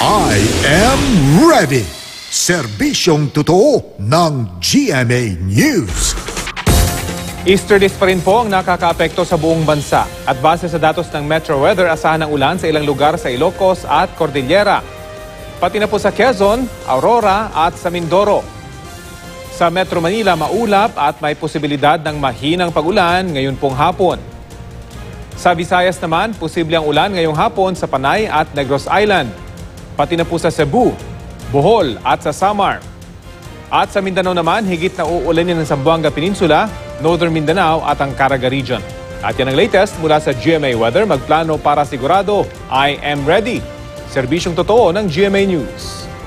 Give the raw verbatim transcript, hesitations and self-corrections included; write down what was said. I am ready! Serbisyong totoo ng G M A News. Easterness pa rin po ang nakakaapekto sa buong bansa. At base sa datos ng Metro Weather, asahan ang ulan sa ilang lugar sa Ilocos at Cordillera. Pati na po sa Quezon, Aurora at sa Mindoro. Sa Metro Manila, maulap at may posibilidad ng mahinang pag-ulan ngayon pong hapon. Sa Visayas naman, posible ang ulan ngayong hapon sa Panay at Negros Island. Pati na po sa Cebu, Bohol at sa Samar. At sa Mindanao naman, higit na uulanin ng Zamboanga Peninsula, Northern Mindanao at ang Caraga Region. At yan ang latest mula sa G M A Weather. Magplano para sigurado, I am ready. Serbisyong totoo ng G M A News.